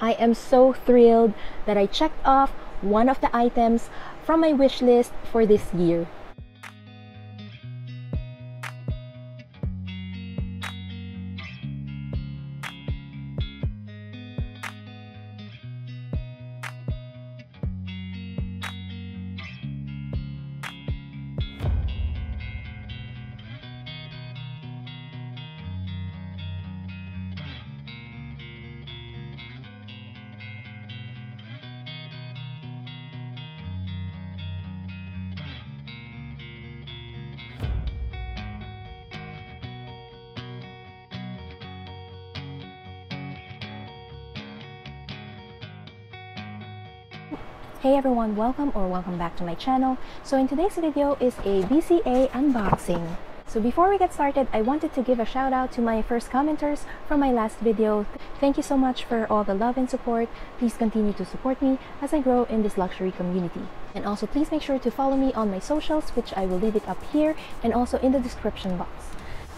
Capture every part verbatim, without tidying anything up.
I am so thrilled that I checked off one of the items from my wish list for this year. Hey everyone, welcome or welcome back to my channel. So in today's video is a B C A unboxing. So before we get started, I wanted to give a shout out to my first commenters from my last video. Thank you so much for all the love and support. Please continue to support me as I grow in this luxury community. And also please make sure to follow me on my socials, which I will leave it up here and also in the description box.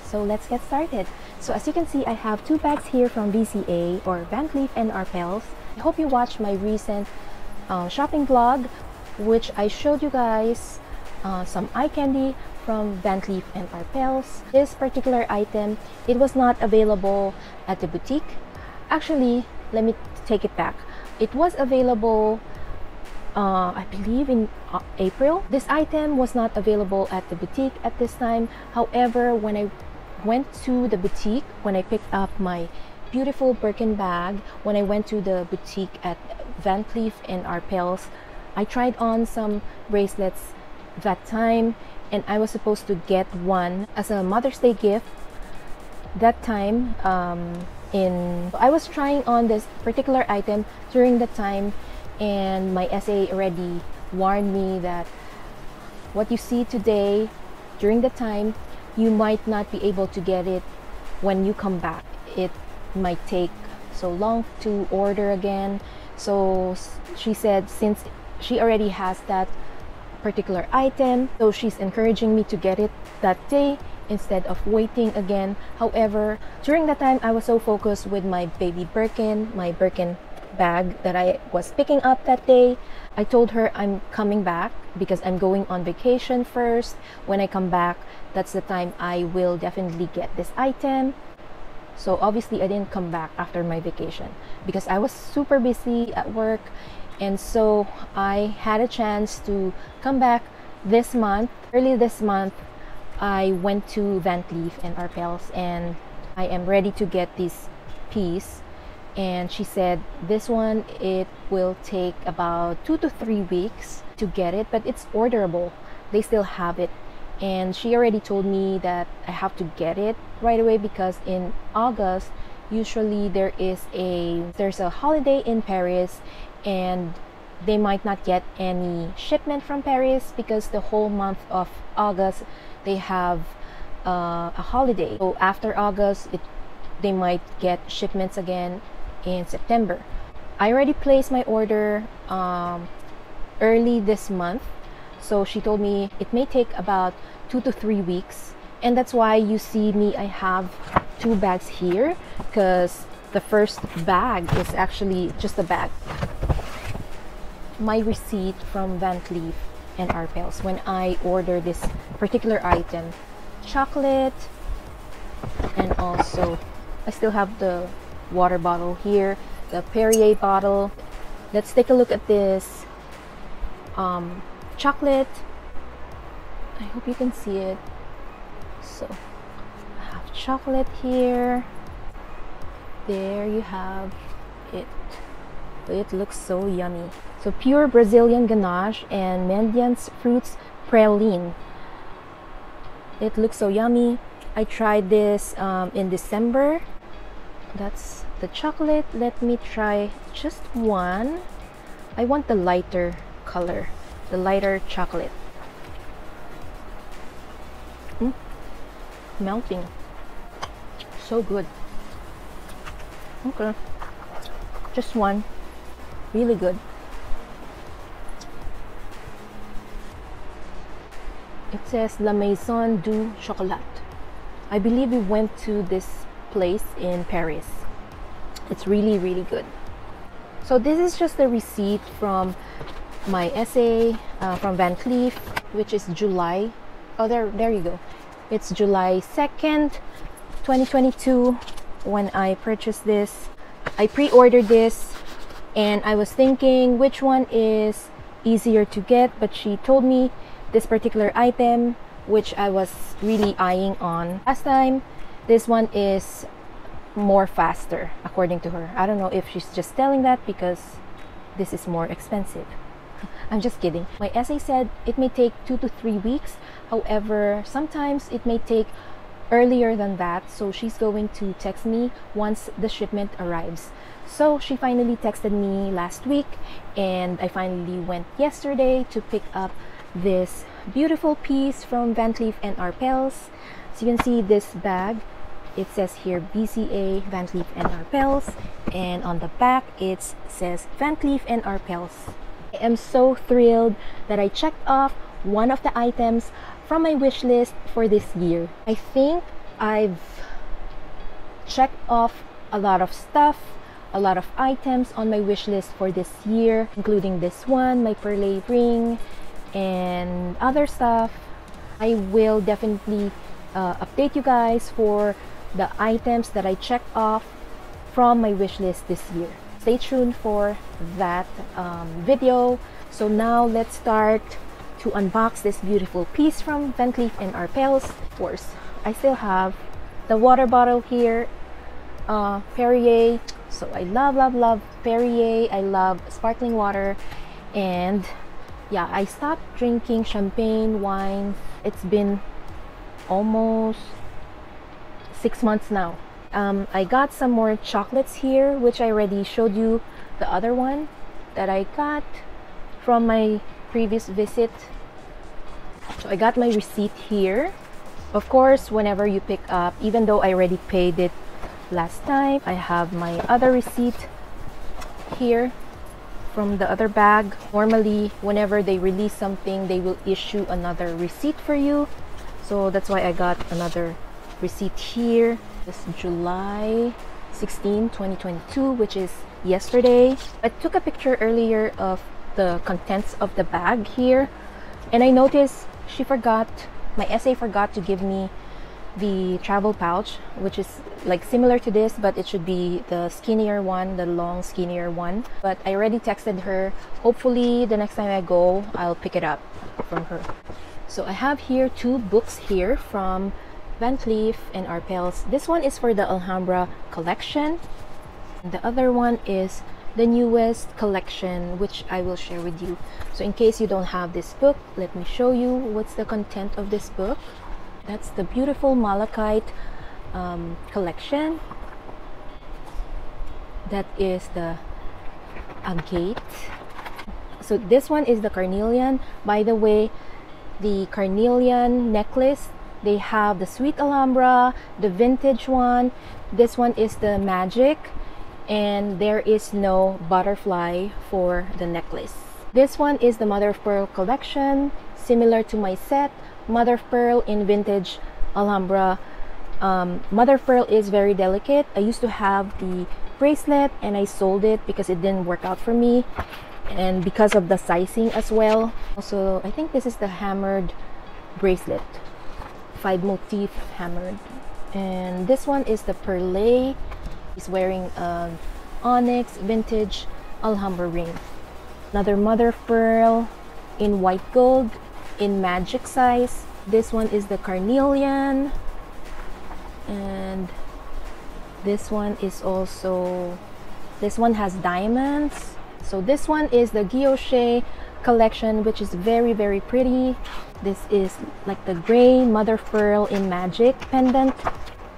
So let's get started. So as you can see, I have two bags here from V C A or Van Cleef and Arpels. I hope you watched my recent Uh, shopping vlog, which I showed you guys uh, some eye candy from Van Cleef and Arpels. This particular item, it was not available at the boutique. Actually, let me take it back. It was available, uh, I believe, in uh, April. This item was not available at the boutique at this time. However, when I went to the boutique, when I picked up my beautiful Birkin bag, when I went to the boutique at Van Cleef and Arpels, I tried on some bracelets that time, and I was supposed to get one as a Mother's Day gift that time. Um, in I was trying on this particular item during the time, and my S A already warned me that what you see today during the time, you might not be able to get it when you come back. It might take so long to order again. So she said, since she already has that particular item, so she's encouraging me to get it that day instead of waiting again. However, during that time, I was so focused with my baby Birkin, my Birkin bag that I was picking up that day. I told her I'm coming back because I'm going on vacation first. When I come back, that's the time I will definitely get this item. So obviously I didn't come back after my vacation because I was super busy at work, and so I had a chance to come back this month. Early this month, I went to Van Cleef and Arpels and I am ready to get this piece, and she said this one, it will take about two to three weeks to get it, but it's orderable. They still have it. And she already told me that I have to get it right away because in August, usually there is a there's a holiday in Paris, and they might not get any shipment from Paris because the whole month of August they have uh, a holiday. So after August, it they might get shipments again in September. I already placed my order um, early this month. So she told me it may take about two to three weeks. And that's why you see me, I have two bags here, because the first bag is actually just a bag. My receipt from Van Cleef and Arpels when I order this particular item. Chocolate, and also I still have the water bottle here, the Perrier bottle. Let's take a look at this. Um, chocolate, I hope you can see it. So I have chocolate here. There you have it. It looks so yummy. So pure Brazilian ganache and Mendian's fruits praline. It looks so yummy. I tried this um, in December. That's the chocolate. Let me try just one. I want the lighter color, the lighter chocolate. Mm. Melting, so good. Okay, just one, really good. It says La Maison du Chocolat. I believe we went to this place in Paris. It's really, really good. So this is just the receipt from my essay uh, from Van Cleef, which is July. Oh, there, there you go. It's July second, twenty twenty-two when I purchased this. I pre-ordered this and I was thinking which one is easier to get, but she told me this particular item, which I was really eyeing on last time. This one is more faster, according to her. I don't know if she's just telling that because this is more expensive. I'm just kidding. My essay said it may take two to three weeks. However, sometimes it may take earlier than that. So she's going to text me once the shipment arrives. So she finally texted me last week and I finally went yesterday to pick up this beautiful piece from Van Cleef and Arpels. So you can see this bag. It says here B C A Van Cleef and Arpels, and on the back it says Van Cleef and Arpels. I am so thrilled that I checked off one of the items from my wish list for this year. I think I've checked off a lot of stuff, a lot of items on my wish list for this year, including this one, my perlée ring, and other stuff. I will definitely uh, update you guys for the items that I checked off from my wish list this year. Stay tuned for that um, video. So now let's start to unbox this beautiful piece from Van Cleef and Arpels. Of course, I still have the water bottle here, uh, Perrier. So I love, love, love Perrier. I love sparkling water. And yeah, I stopped drinking champagne, wine. It's been almost six months now. Um, I got some more chocolates here, which I already showed you the other one that I got from my previous visit. So I got my receipt here. Of course, whenever you pick up, even though I already paid it last time, I have my other receipt here from the other bag. Normally, whenever they release something, they will issue another receipt for you. So that's why I got another receipt here. This July sixteenth, twenty twenty-two, which is yesterday. I took a picture earlier of the contents of the bag here, and I noticed she forgot, my essay forgot to give me the travel pouch, which is like similar to this, but it should be the skinnier one, the long skinnier one. But I already texted her. Hopefully the next time I go, I'll pick it up from her. So I have here two books here from Van Cleef and Arpels. This one is for the Alhambra collection. And the other one is the newest collection, which I will share with you. So in case you don't have this book, let me show you what's the content of this book. That's the beautiful Malachite um, collection. That is the agate. So this one is the Carnelian. By the way, the Carnelian necklace, they have the Sweet Alhambra, the vintage one. This one is the Magic, and there is no butterfly for the necklace. This one is the Mother of Pearl collection, similar to my set, Mother of Pearl in Vintage Alhambra. Um, Mother of Pearl is very delicate. I used to have the bracelet and I sold it because it didn't work out for me, and because of the sizing as well. Also, I think this is the Hammered bracelet. Five motif hammered. And this one is the perlée. He's wearing an onyx vintage Alhambra ring. Another Mother of Pearl in white gold in Magic size. This one is the Carnelian, and this one is also, this one has diamonds. So this one is the guilloché collection, which is very, very pretty. This is like the gray Mother of Pearl in Magic pendant.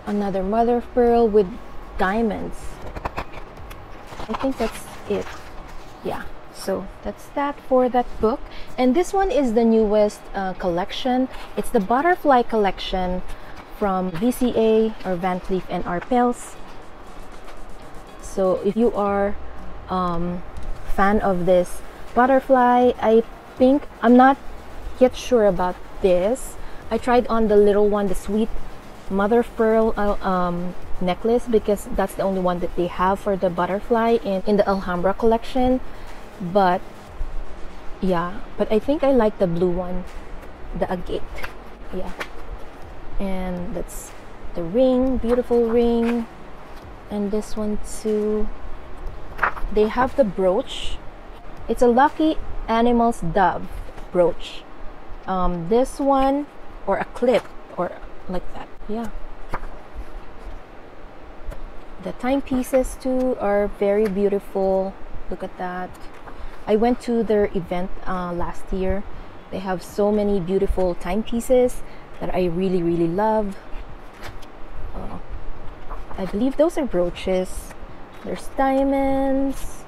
Another Mother of Pearl with diamonds. I think that's it. Yeah, so that's that for that book. And this one is the newest uh, collection. It's the butterfly collection from V C A or Van Cleef and Arpels. So if you are um, fan of this butterfly, I think, I'm not yet sure about this. I tried on the little one, the Sweet Mother of Pearl uh, um, necklace, because that's the only one that they have for the butterfly in, in the Alhambra collection. But yeah, but I think I like the blue one, the agate. Yeah, and that's the ring, beautiful ring. And this one too, they have the brooch. It's a Lucky Animals dove brooch. Um, this one, or a clip, or like that. Yeah, the timepieces too are very beautiful. Look at that. I went to their event uh, last year. They have so many beautiful timepieces that I really really love. Oh, I believe those are brooches. There's diamonds,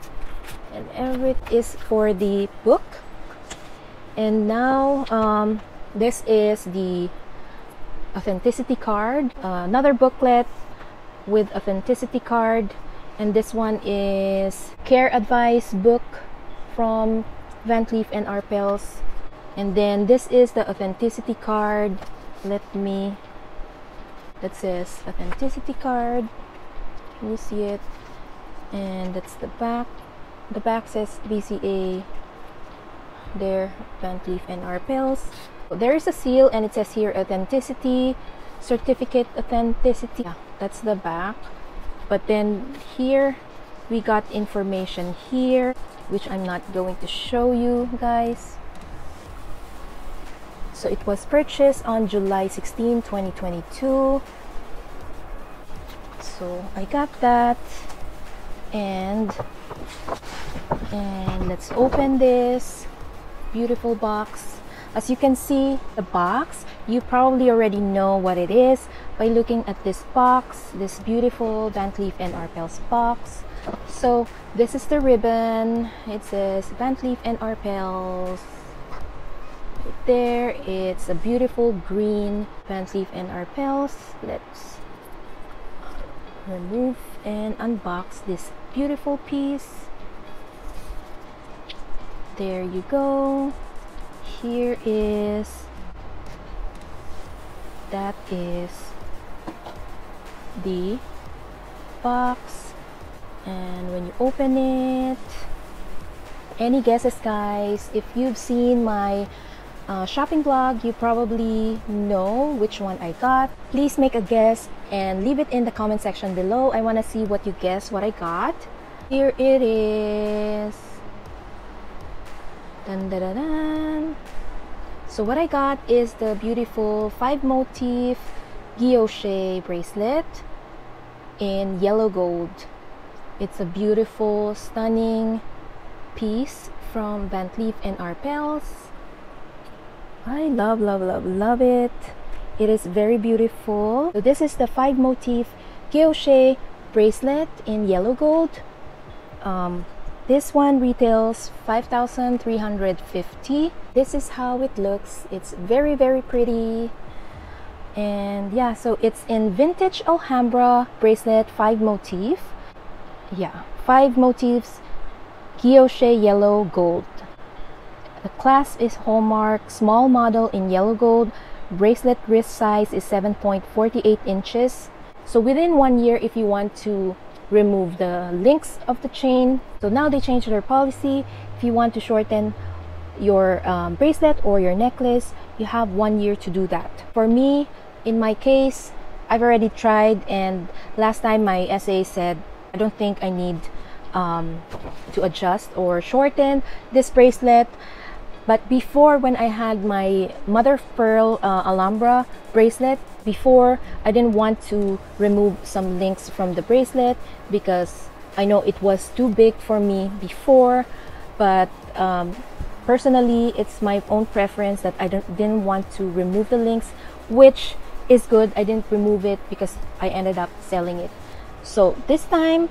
and everything is for the book. And now um, this is the authenticity card, uh, another booklet with authenticity card. And this one is care advice book from Van Cleef and Arpels. And then this is the authenticity card. Let me, that says authenticity card, can you see it? And that's the back. The back says B C A there, Van Cleef and Arpels. There is a seal, and it says here authenticity certificate, authenticity. Yeah, that's the back. But then here we got information here, which I'm not going to show you guys. So it was purchased on July sixteenth twenty twenty-two. So I got that, and and let's open this beautiful box. As you can see the box, you probably already know what it is by looking at this box, this beautiful Van Cleef and Arpels box. So this is the ribbon. It says Van Cleef and Arpels. Right there, it's a beautiful green Van Cleef and Arpels. Let's remove and unbox this beautiful piece. There you go. Here is, that is the box. And when you open it, any guesses guys? If you've seen my uh, shopping blog, you probably know which one I got. Please make a guess and leave it in the comment section below. I want to see what you guess what I got. Here it is. Dun, dun, dun, dun. So what I got is the beautiful five motif guilloché bracelet in yellow gold. It's a beautiful, stunning piece from Van Cleef and Arpels. I love, love, love, love it. It is very beautiful. So this is the five motif guilloché bracelet in yellow gold. Um, This one retails five thousand three hundred fifty dollars. This is how it looks. It's very, very pretty. And yeah, so it's in Vintage Alhambra bracelet five motif. Yeah, five motifs, guilloché yellow gold. The clasp is Hallmark, small model in yellow gold. Bracelet wrist size is seven point four eight inches. So within one year, if you want to remove the links of the chain. So now they changed their policy. If you want to shorten your um, bracelet or your necklace, you have one year to do that. For me, in my case, I've already tried, and last time my S A said I don't think I need um, to adjust or shorten this bracelet. But before, when I had my Mother of Pearl uh, Alhambra bracelet, before, I didn't want to remove some links from the bracelet because I know it was too big for me before. But um, personally, it's my own preference that I don't, didn't want to remove the links, which is good. I didn't remove it because I ended up selling it. So this time,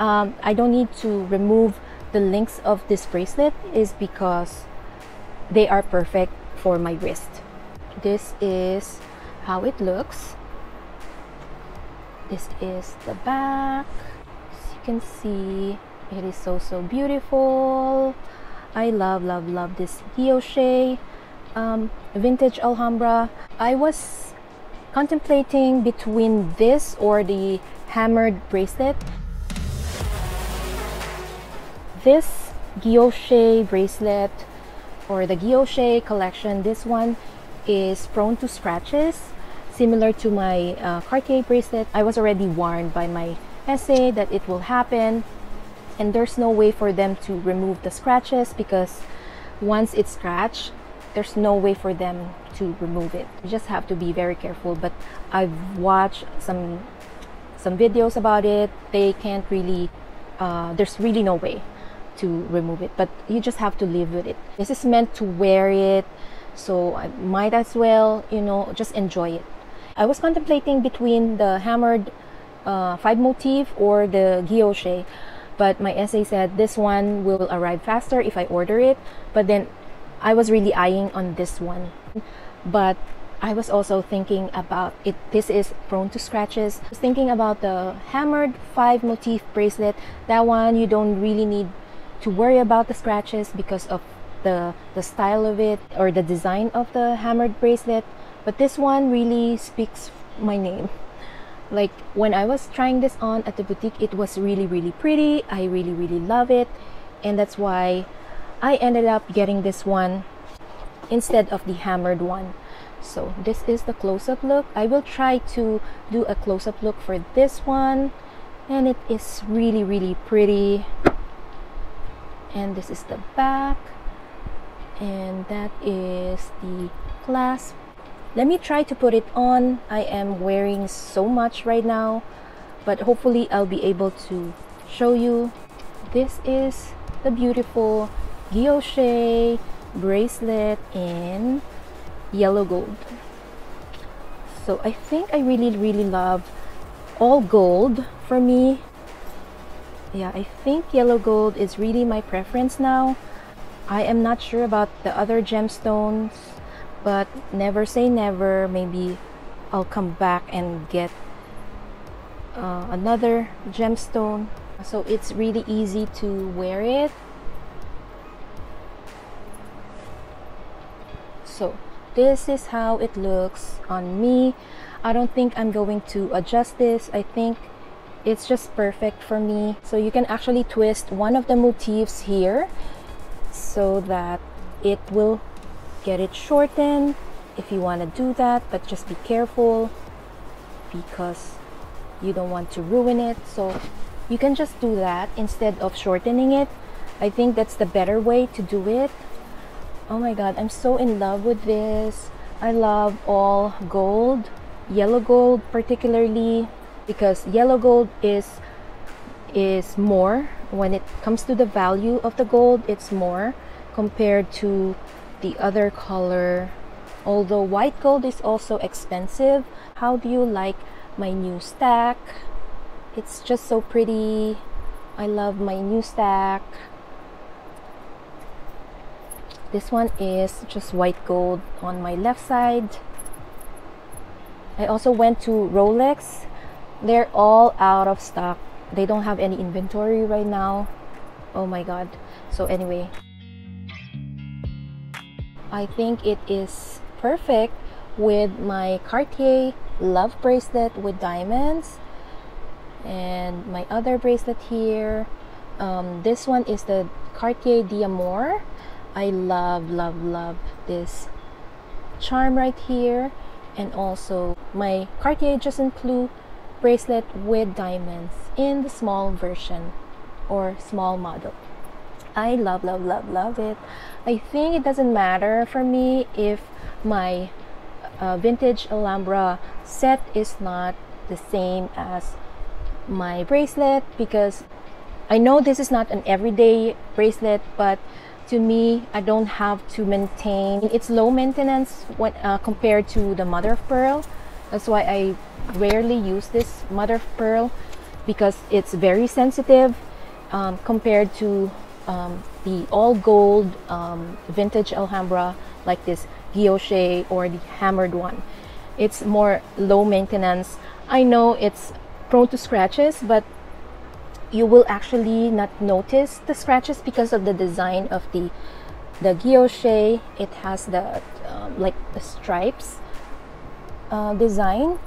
um, I don't need to remove the links of this bracelet is because they are perfect for my wrist. This is how it looks. This is the back. As you can see, it is so so beautiful. I love love love this guilloché um, Vintage Alhambra. I was contemplating between this or the hammered bracelet. This guilloché bracelet or the guilloché collection, this one is prone to scratches. Similar to my uh, Cartier bracelet, I was already warned by my essay that it will happen, and there's no way for them to remove the scratches because once it's scratched, there's no way for them to remove it. You just have to be very careful, but I've watched some some videos about it. They can't really, uh, there's really no way to remove it, but you just have to live with it. This is meant to wear it, so I might as well, you know, just enjoy it. I was contemplating between the hammered uh, five motif or the guilloché, but my essay said this one will arrive faster if I order it, but then I was really eyeing on this one. But I was also thinking about it, this is prone to scratches. I was thinking about the hammered five motif bracelet. That one you don't really need to worry about the scratches because of the the style of it or the design of the hammered bracelet, but this one really speaks my name. Like when I was trying this on at the boutique, it was really really pretty. I really really love it, and that's why I ended up getting this one instead of the hammered one. So this is the close-up look. I will try to do a close-up look for this one, and it is really really pretty. And this is the back, and that is the clasp. Let me try to put it on. I am wearing so much right now, but hopefully I'll be able to show you. This is the beautiful guilloché bracelet in yellow gold. So I think I really really love all gold for me. Yeah, I think yellow gold is really my preference now. I am not sure about the other gemstones, but never say never. Maybe I'll come back and get uh, another gemstone. So it's really easy to wear it. So this is how it looks on me. I don't think I'm going to adjust this. I think it's just perfect for me. So you can actually twist one of the motifs here so that it will get it shortened if you want to do that, but just be careful because you don't want to ruin it. So you can just do that instead of shortening it. I think that's the better way to do it. Oh my god, I'm so in love with this. I love all gold, yellow gold particularly, because yellow gold is is more. When it comes to the value of the gold, it's more compared to the other color, although white gold is also expensive. How do you like my new stack? It's just so pretty. I love my new stack. This one is just white gold on my left side. I also went to Rolex. They're all out of stock. They don't have any inventory right now. Oh my god. So anyway, I think it is perfect with my Cartier love bracelet with diamonds and my other bracelet here. Um, this one is the Cartier d'Amour. I love love love this charm right here, and also my Cartier Juste un Clou bracelet with diamonds in the small version or small model. I love love love love it. I think it doesn't matter for me if my uh, vintage Alhambra set is not the same as my bracelet, because I know this is not an everyday bracelet, but to me I don't have to maintain. It's low maintenance when uh, compared to the Mother of Pearl. That's why I rarely use this Mother of Pearl, because it's very sensitive um, compared to um, the all gold um, vintage Alhambra, like this guilloché or the hammered one. It's more low maintenance. I know it's prone to scratches, but you will actually not notice the scratches because of the design of the the guilloché. It has the um, like the stripes uh, design.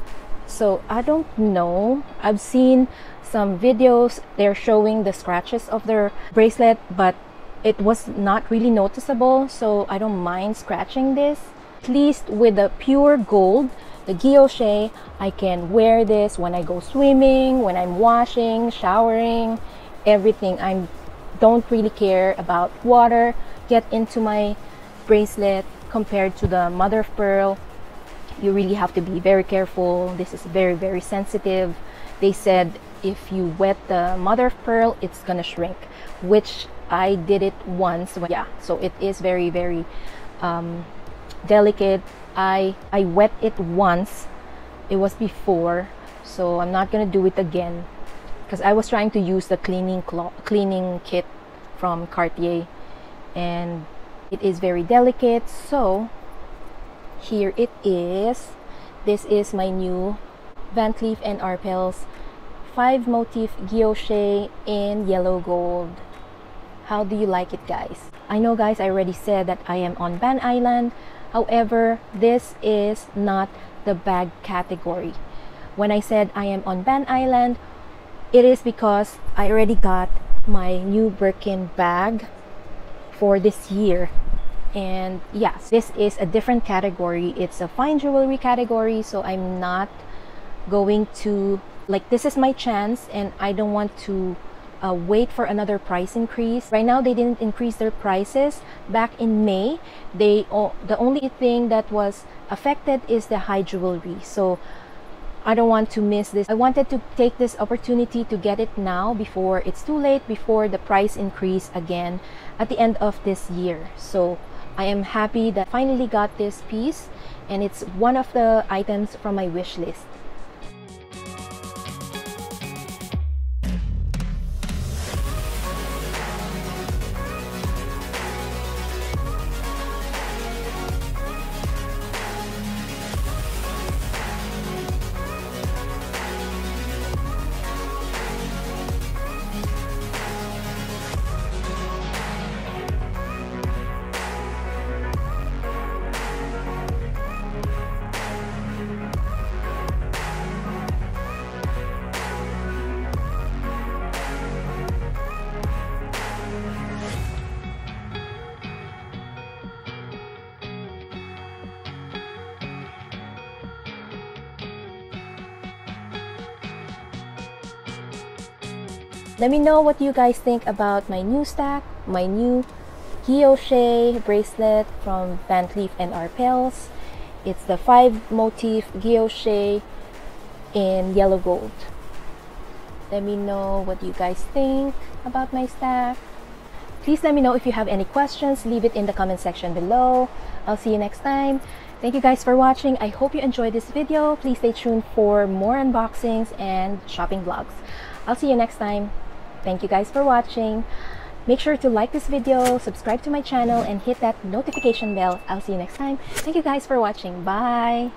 So I don't know. I've seen some videos, they're showing the scratches of their bracelet, but it was not really noticeable, so I don't mind scratching this. At least with the pure gold, the guilloché, I can wear this when I go swimming, when I'm washing, showering, everything. I don't really care about water get into my bracelet. Compared to the Mother of Pearl, you really have to be very careful. This is very, very sensitive. They said if you wet the Mother of Pearl, it's gonna shrink, which I did it once. Yeah, so it is very, very um, delicate. I, I wet it once. It was before, so I'm not gonna do it again, because I was trying to use the cleaning cloth, cleaning kit from Cartier, and it is very delicate. So here it is. This is my new Van Cleef and Arpels five motif guilloché in yellow gold. How do you like it, guys? I know, guys, I already said that I am on Van Island. However, this is not the bag category. When I said I am on Van Island, it is because I already got my new Birkin bag for this year. And yes, this is a different category. It's a fine jewelry category, so I'm not going to, like, this is my chance, and I don't want to Uh, wait for another price increase. Right now, they didn't increase their prices. Back in May, they oh, the only thing that was affected is the high jewelry. So I don't want to miss this. I wanted to take this opportunity to get it now before it's too late, before the price increase again at the end of this year. So I am happy that I finally got this piece, and it's one of the items from my wish list. Let me know what you guys think about my new stack, my new guilloché bracelet from Van Cleef and Arpels. It's the five motif guilloché in yellow gold. Let me know what you guys think about my stack. Please let me know if you have any questions. Leave it in the comment section below. I'll see you next time. Thank you guys for watching. I hope you enjoyed this video. Please stay tuned for more unboxings and shopping vlogs. I'll see you next time. Thank you guys for watching. Make sure to like this video, subscribe to my channel, and hit that notification bell. I'll see you next time. Thank you guys for watching. Bye!